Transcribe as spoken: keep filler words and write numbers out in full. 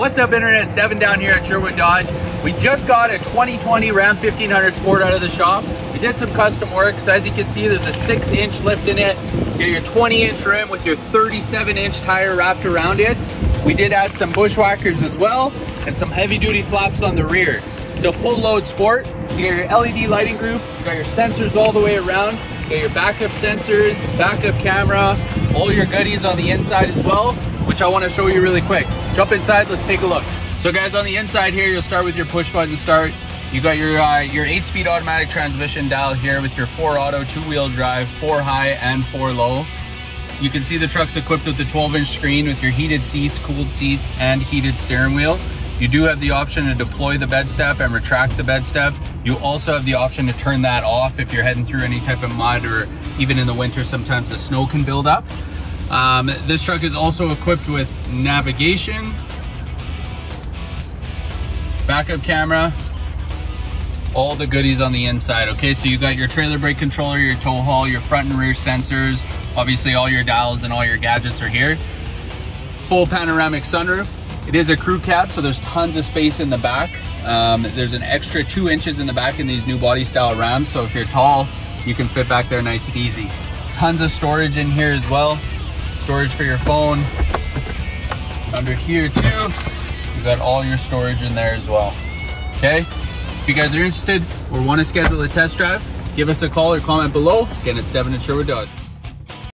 What's up, Internet? It's Devin down here at Sherwood Dodge. We just got a twenty twenty Ram fifteen hundred Sport out of the shop. We did some custom work, so as you can see, there's a six inch lift in it. You got your twenty inch rim with your thirty-seven inch tire wrapped around it. We did add some bushwhackers as well and some heavy-duty flaps on the rear. It's a full-load Sport. You got your L E D lighting group, you got your sensors all the way around, you got your backup sensors, backup camera, all your goodies on the inside as well, which I want to show you really quick. Jump inside, let's take a look. So guys, on the inside here, you'll start with your push button start. You got your uh, your eight speed automatic transmission dial here with your four auto, two wheel drive, four high and four low. You can see the truck's equipped with the twelve inch screen with your heated seats, cooled seats, and heated steering wheel. You do have the option to deploy the bed step and retract the bed step. You also have the option to turn that off if you're heading through any type of mud, or even in the winter, sometimes the snow can build up. Um, this truck is also equipped with navigation, backup camera, all the goodies on the inside. Okay, so you got your trailer brake controller, your tow haul, your front and rear sensors, obviously all your dials and all your gadgets are here. Full panoramic sunroof. It is a crew cab, so there's tons of space in the back. Um, there's an extra two inches in the back in these new body style Rams, so if you're tall, you can fit back there nice and easy. Tons of storage in here as well. Storage for your phone. Under here too, you got all your storage in there as well. Okay, if you guys are interested or want to schedule a test drive, give us a call or comment below. Again, it's Devin at Sherwood Dodge.